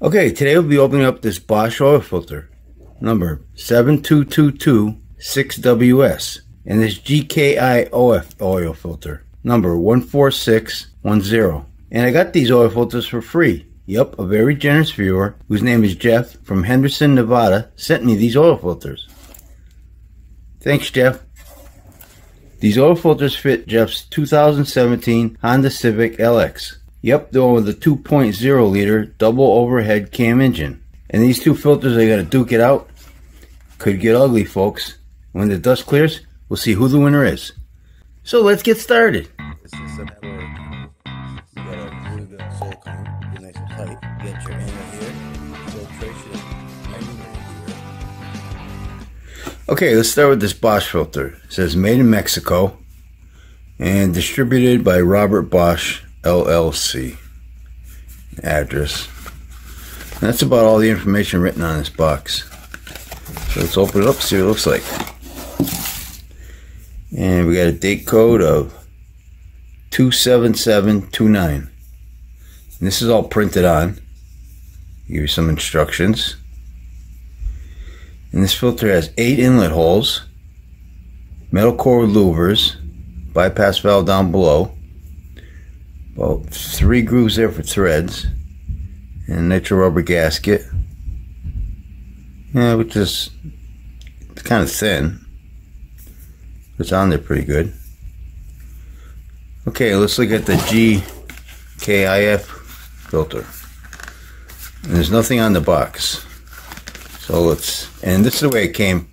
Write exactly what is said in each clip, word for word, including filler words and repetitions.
Okay, today we'll be opening up this Bosch oil filter, number seven two two two six W S, and this G K I O F oil filter, number one four six one zero. And I got these oil filters for free. Yep, a very generous viewer, whose name is Jeff from Henderson, Nevada, sent me these oil filters. Thanks, Jeff. These oil filters fit Jeff's two thousand seventeen Honda Civic L X. Yep, they're with a two point oh liter double overhead cam engine. And these two filters are going to duke it out. Could get ugly, folks. When the dust clears, we'll see who the winner is. So let's get started. This is some work. You got a really good silicone, be nice and tight. You got your angle here, filtration, angle here. Okay, let's start with this Bosch filter. It says made in Mexico and distributed by Robert Bosch L L C. Address. And that's about all the information written on this box. So let's open it up, see what it looks like. And we got a date code of two seven seven two nine. And this is all printed on. Give you some instructions. And this filter has eight inlet holes, metal core louvers, bypass valve down below. Well, three grooves there for threads, and a nitrile rubber gasket, yeah, which is it's kind of thin. It's on there pretty good. Okay, let's look at the G K I O F filter. And there's nothing on the box, so let's. And this is the way it came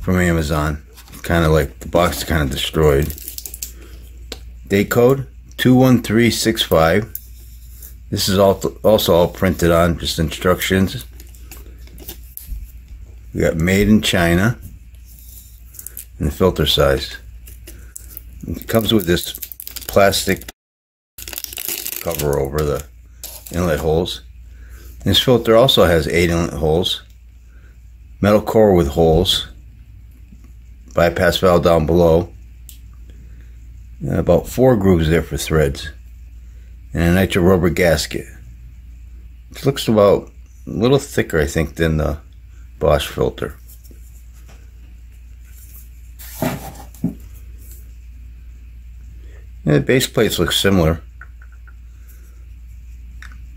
from Amazon. Kind of like the box is kind of destroyed. Date code. two one three six five. This is all also all printed on, just instructions. We got made in China and the filter size. It comes with this plastic cover over the inlet holes. This filter also has eight inlet holes, metal core with holes, bypass valve down below. About four grooves there for threads, and a nitrile rubber gasket. It looks about a little thicker, I think, than the Bosch filter. And the base plates look similar,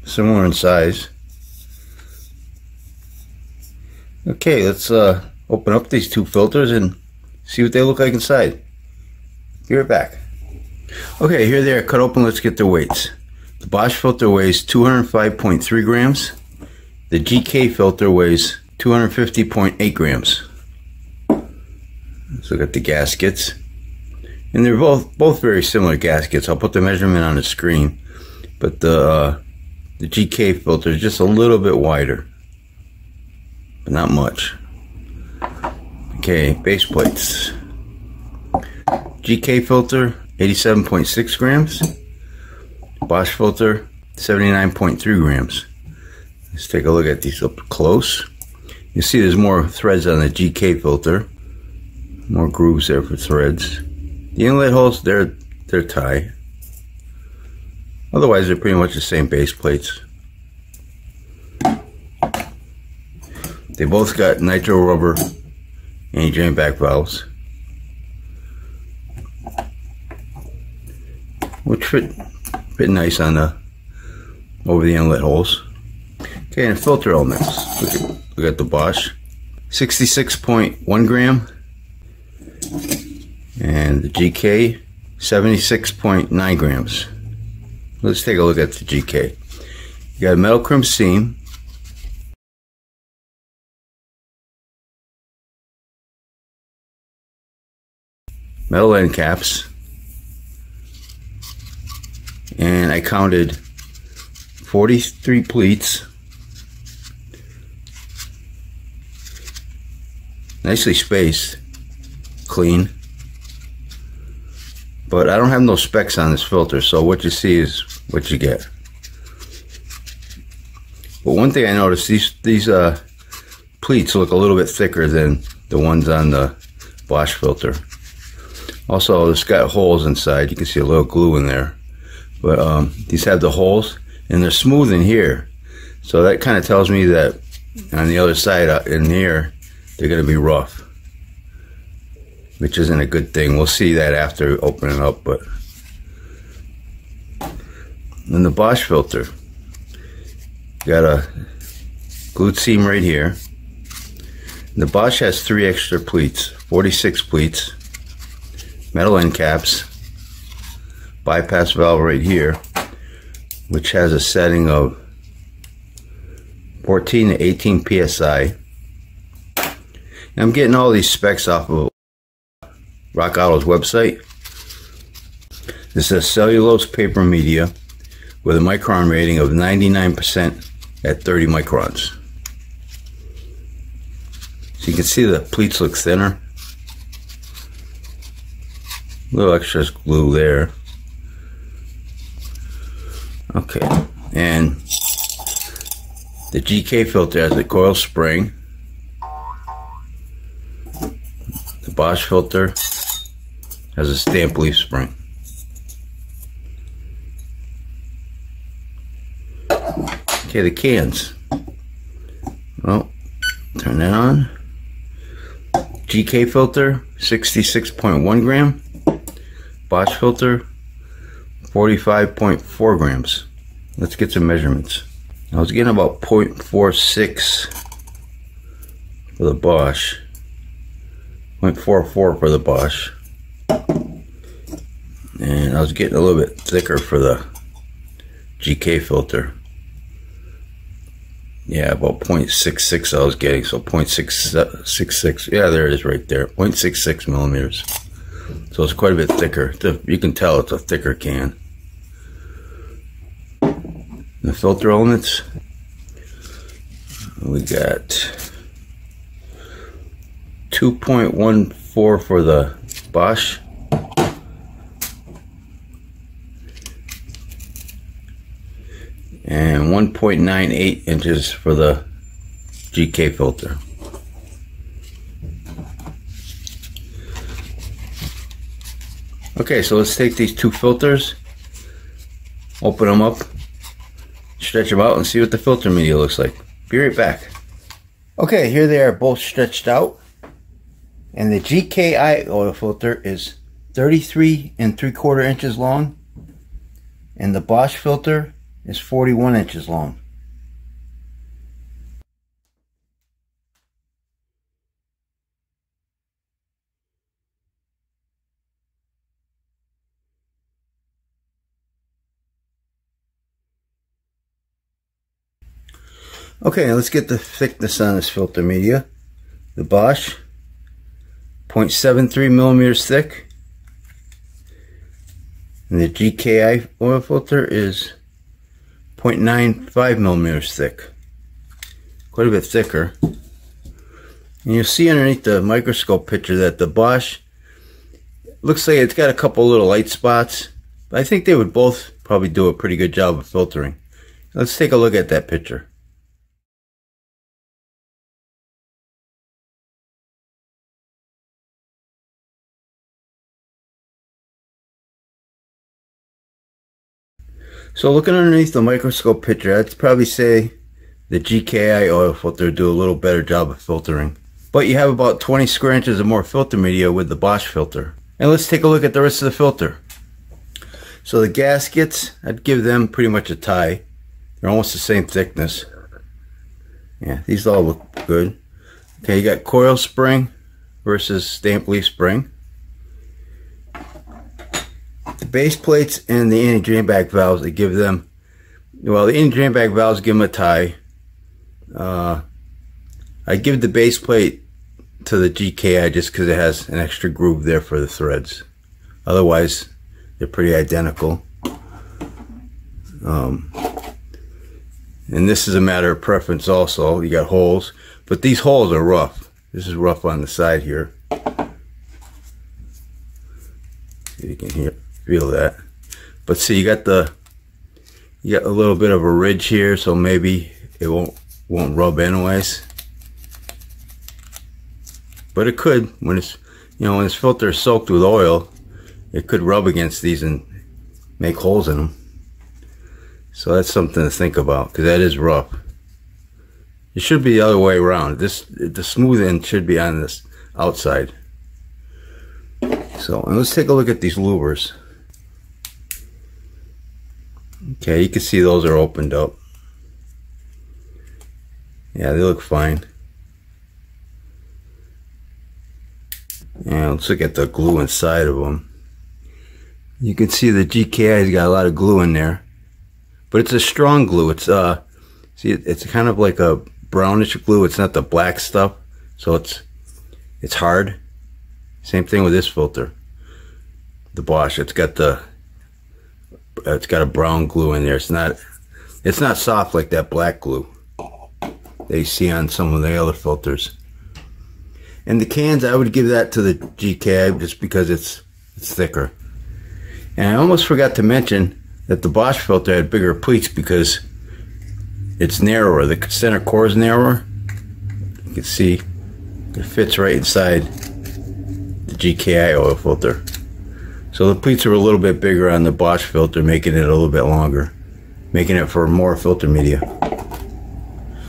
similar in size. Okay, let's uh, open up these two filters and see what they look like inside. Be right back. Okay, here they are cut open. Let's get their weights. The Bosch filter weighs two hundred five point three grams. The G K filter weighs two hundred fifty point eight grams. Let's look at the gaskets. And they're both both very similar gaskets. I'll put the measurement on the screen. But the, uh, the G K filter is just a little bit wider. But not much. Okay, base plates. G K filter, eighty-seven point six grams. Bosch filter, seventy-nine point three grams. Let's take a look at these up close. You see there's more threads on the G K filter. More grooves there for threads. The inlet holes, they're, they're tight. Otherwise, they're pretty much the same base plates. They both got nitrile rubber and drain back valves, which fit, fit nice on the over the inlet holes. Okay, and filter elements. Look at, look at the Bosch. sixty-six point one gram. And the G K, seventy-six point nine grams. Let's take a look at the G K. You got a metal crim seam. Metal end caps. And I counted forty-three pleats, nicely spaced, clean. But I don't have no specs on this filter, so what you see is what you get. But one thing I noticed, these these uh, pleats look a little bit thicker than the ones on the Bosch filter. Also, it's got holes inside. You can see a little glue in there. But um, these have the holes, and they're smooth in here. So that kind of tells me that on the other side uh, in here, they're going to be rough, which isn't a good thing. We'll see that after opening up. But then the Bosch filter, got a glued seam right here. The Bosch has three extra pleats, forty-six pleats, metal end caps, bypass valve right here, which has a setting of fourteen to eighteen P S I. And I'm getting all these specs off of Rock Auto's website. This is a cellulose paper media with a micron rating of ninety-nine percent at thirty microns. So you can see the pleats look thinner. A little extra glue there. Okay, and the G K filter has a coil spring. The Bosch filter has a stamp leaf spring. Okay, the cans. Well, turn that on. G K filter, sixty-six point one gram. Bosch filter, forty-five point four grams. Let's get some measurements. I was getting about zero point four six for the Bosch, zero point four four for the Bosch, and I was getting a little bit thicker for the G K filter. Yeah, about zero point six six I was getting, so zero point six six, yeah, there it is right there, zero point six six millimeters. So it's quite a bit thicker. You can tell it's a thicker can. The filter elements, we got two point one four for the Bosch, and one point nine eight inches for the G K filter. Okay, so let's take these two filters, open them up, stretch them out, and see what the filter media looks like. Be right back. Okay, here they are both stretched out, and the G K I oil filter is thirty-three and three quarter inches long, and the Bosch filter is forty-one inches long. Okay, let's get the thickness on this filter media. The Bosch, zero point seven three millimeters thick. And the G K I oil filter is zero point nine five millimeters thick. Quite a bit thicker. And you'll see underneath the microscope picture that the Bosch looks like it's got a couple little light spots. But I think they would both probably do a pretty good job of filtering. Let's take a look at that picture. So looking underneath the microscope picture, I'd probably say the G K I oil filter do a little better job of filtering. But you have about twenty square inches or more filter media with the Bosch filter. And let's take a look at the rest of the filter. So the gaskets, I'd give them pretty much a tie. They're almost the same thickness. Yeah, these all look good. Okay, you got coil spring versus stamp leaf spring. The base plates and the anti-drain back valves, they give them, well, the anti-drain back valves give them a tie. Uh, I give the base plate to the G K I just because it has an extra groove there for the threads. Otherwise, they're pretty identical. Um, and this is a matter of preference also. You got holes, but these holes are rough. This is rough on the side here. You can hear. Feel that, but see, you got the you got a little bit of a ridge here, so maybe it won't won't rub anyways, but it could when it's you know when this filter is soaked with oil, it could rub against these and make holes in them. So that's something to think about because that is rough. It should be the other way around. This, the smooth end should be on this outside. So, and let's take a look at these louvers. Okay, you can see those are opened up. Yeah, they look fine. And let's look at the glue inside of them. You can see the G K I's got a lot of glue in there. But it's a strong glue. It's uh, see, it's kind of like a brownish glue. It's not the black stuff, so it's it's hard. Same thing with this filter, the Bosch. It's got the it's got a brown glue in there. It's not it's not soft like that black glue that you see on some of the other filters. And the cans, I would give that to the G K I just because it's it's thicker. And I almost forgot to mention that the Bosch filter had bigger pleats because it's narrower. The center core is narrower. You can see it fits right inside the G K I oil filter. So the pleats are a little bit bigger on the Bosch filter, making it a little bit longer, making it for more filter media.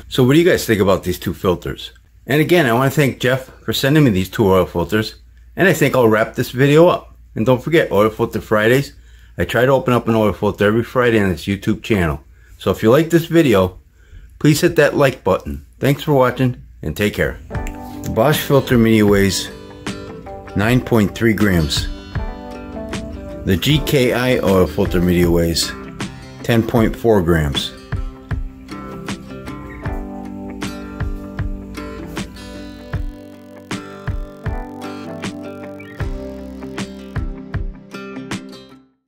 So what do you guys think about these two filters? And again, I want to thank Jeff for sending me these two oil filters, and I think I'll wrap this video up. And don't forget, Oil Filter Fridays. I try to open up an oil filter every Friday on this YouTube channel. So if you like this video, please hit that like button. Thanks for watching and take care. The Bosch filter mini weighs nine point three grams. The G K I oil filter mini weighs ten point four grams.